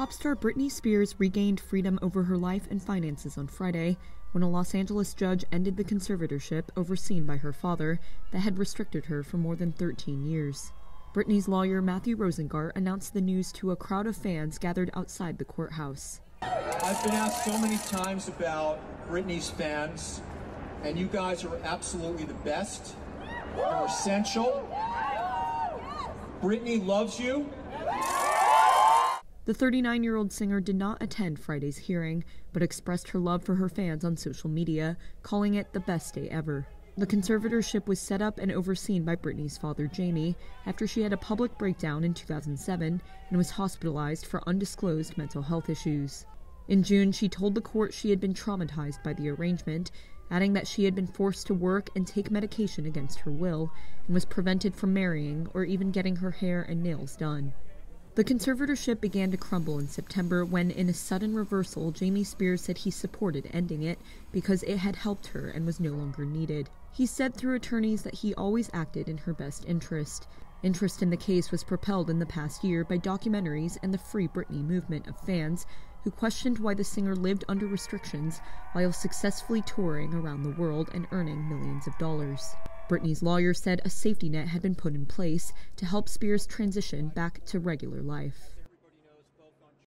pop star Britney Spears regained freedom over her life and finances on Friday when a Los Angeles judge ended the conservatorship overseen by her father that had restricted her for more than 13 years. Britney's lawyer, Matthew Rosengart, announced the news to a crowd of fans gathered outside the courthouse. I've been asked so many times about Britney's fans, and you guys are absolutely the best. You're essential. Britney loves you. The 39-year-old singer did not attend Friday's hearing, but expressed her love for her fans on social media, calling it the best day ever. The conservatorship was set up and overseen by Britney's father, Jamie, after she had a public breakdown in 2007 and was hospitalized for undisclosed mental health issues. In June, she told the court she had been traumatized by the arrangement, adding that she had been forced to work and take medication against her will and was prevented from marrying or even getting her hair and nails done. The conservatorship began to crumble in September when, in a sudden reversal, Jamie Spears said he supported ending it because it had helped her and was no longer needed. He said through attorneys that he always acted in her best interest. Interest in the case was propelled in the past year by documentaries and the Free Britney movement of fans who questioned why the singer lived under restrictions while successfully touring around the world and earning millions of dollars. Britney's lawyer said a safety net had been put in place to help Spears transition back to regular life.